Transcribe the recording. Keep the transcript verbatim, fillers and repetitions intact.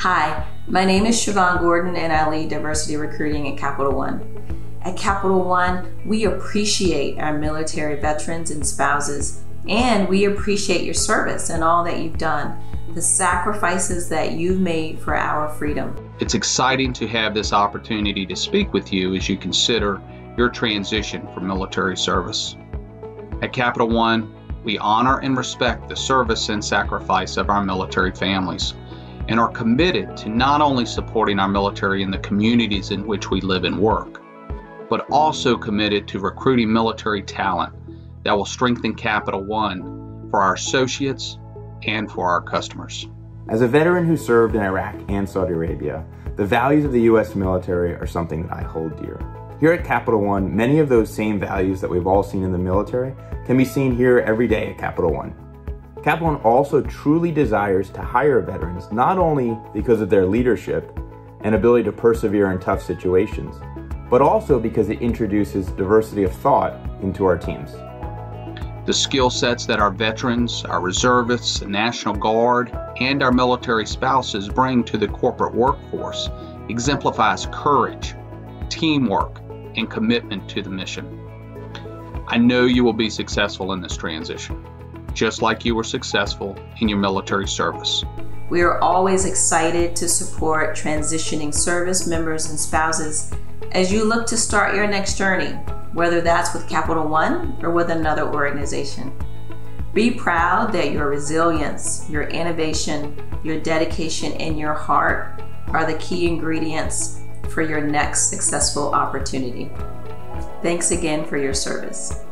Hi, my name is Shavonne Gordon and I lead diversity recruiting at Capital One. At Capital One, we appreciate our military veterans and spouses, and we appreciate your service and all that you've done, the sacrifices that you've made for our freedom. It's exciting to have this opportunity to speak with you as you consider your transition from military service. At Capital One, we honor and respect the service and sacrifice of our military families, and are committed to not only supporting our military in the communities in which we live and work, but also committed to recruiting military talent that will strengthen Capital One for our associates and for our customers. As a veteran who served in Iraq and Saudi Arabia, the values of the U S military are something that I hold dear. Here at Capital One, many of those same values that we've all seen in the military can be seen here every day at Capital One. Capital One also truly desires to hire veterans, not only because of their leadership and ability to persevere in tough situations, but also because it introduces diversity of thought into our teams. The skill sets that our veterans, our reservists, the National Guard, and our military spouses bring to the corporate workforce exemplifies courage, teamwork, and commitment to the mission. I know you will be successful in this transition, just like you were successful in your military service. We are always excited to support transitioning service members and spouses as you look to start your next journey, whether that's with Capital One or with another organization. Be proud that your resilience, your innovation, your dedication, and your heart are the key ingredients for your next successful opportunity. Thanks again for your service.